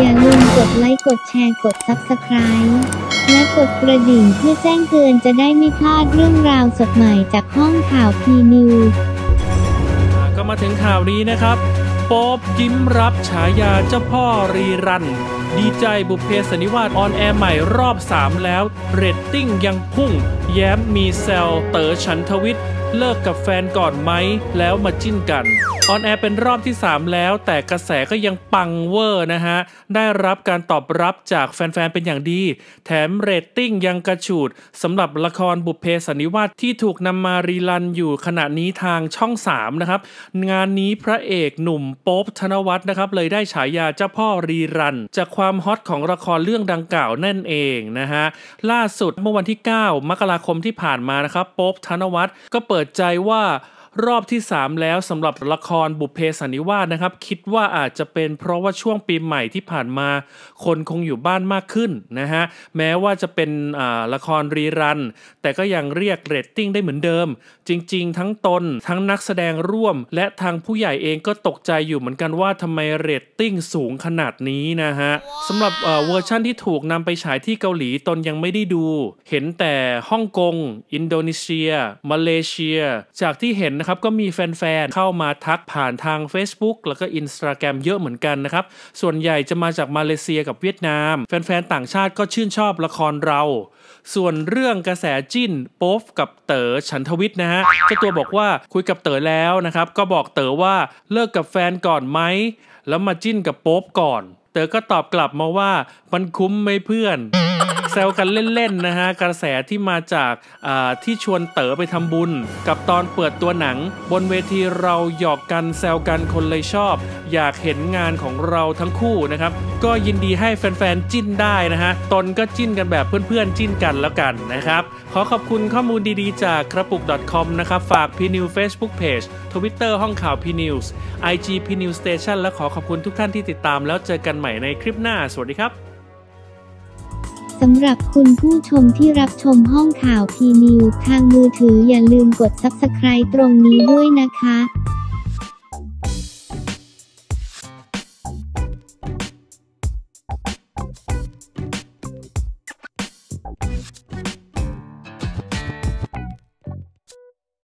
อย่าลืมกดไลค์กดแชร์กด Subscribe และกดกระดิ่งเพื่อแจ้งเตือนจะได้ไม่พลาดเรื่องราวสดใหม่จากห้องข่าวพีนิวส์ก็มาถึงข่าวนี้นะครับโป๊ปยิ้มรับฉายาเจ้าพ่อรีรันดีใจบุพเพสันนิวาสออนแอร์ใหม่รอบ3แล้วเรตติ้งยังพุ่งแย้มมีแซวเต๋อฉันทวิทย์เลิกกับแฟนก่อนไหมแล้วมาจิ้นกันออนแอร์เป็นรอบที่3แล้วแต่กระแสก็ยังปังเวอร์นะฮะได้รับการตอบรับจากแฟนๆเป็นอย่างดีแถมเรตติ้งยังกระฉูดสำหรับละครบุพเพสันนิวาสที่ถูกนำมารีรันอยู่ขณะนี้ทางช่อง3นะครับงานนี้พระเอกหนุ่มโป๊ปธนวัฒน์นะครับเลยได้ฉายาเจ้าพ่อรีรันจากความฮอตของละครเรื่องดังกล่าวนั่นเองนะฮะล่าสุดเมื่อวันที่9มกราคมที่ผ่านมานะครับโป๊ปธนวัฒน์ก็เปิดใจว่ารอบที่3แล้วสำหรับละครบุพเพสันนิวาสนะครับคิดว่าอาจจะเป็นเพราะว่าช่วงปีใหม่ที่ผ่านมาคนคงอยู่บ้านมากขึ้นนะฮะแม้ว่าจะเป็นละครรีรันแต่ก็ยังเรียกเรตติ้งได้เหมือนเดิมจริงๆทั้งตนทั้งนักแสดงร่วมและทางผู้ใหญ่เองก็ตกใจอยู่เหมือนกันว่าทำไมเรตติ้งสูงขนาดนี้นะฮะสำหรับเวอร์ชั่นที่ถูกนำไปฉายที่เกาหลีตนยังไม่ได้ดูเห็นแต่ฮ่องกงอินโดนีเซียมาเลเซียจากที่เห็นนะครับก็มีแฟนๆเข้ามาทักผ่านทาง Facebook แล้วก็ Instagram เยอะเหมือนกันนะครับส่วนใหญ่จะมาจากมาเลเซียกับเวียดนามแฟนๆต่างชาติก็ชื่นชอบละครเราส่วนเรื่องกระแสจิ้นโป๊ปกับเต๋อฉันทวิทย์นะฮะเจ้าตัวบอกว่าคุยกับเต๋อแล้วนะครับก็บอกเต๋อว่าเลิกกับแฟนก่อนไหมแล้วมาจิ้นกับโป๊ปก่อนเต๋อก็ตอบกลับมาว่ามันคุ้มไหมเพื่อนแซวกันเล่นๆนะฮะกระแสที่มาจากที่ชวนเต๋อไปทำบุญกับตอนเปิดตัวหนังบนเวทีเราหยอกกันแซวกันคนเลยชอบอยากเห็นงานของเราทั้งคู่นะครับก็ยินดีให้แฟนๆจิ้นได้นะฮะตนก็จิ้นกันแบบเพื่อนๆจิ้นกันแล้วกันนะครับขอขอบคุณข้อมูลดีๆจาก krabpook.com นะครับฝากพีนิว Facebook Page Twitter ห้องข่าวพีนิวส์ IG พีนิว Station และขอขอบคุณทุกท่านที่ติดตามแล้วเจอกันใหม่ในคลิปหน้าสวัสดีครับสำหรับคุณผู้ชมที่รับชมห้องข่าวพีนิวส์ทางมือถืออย่าลืมกด Subscribe ตรงนี้ด้วยนะคะ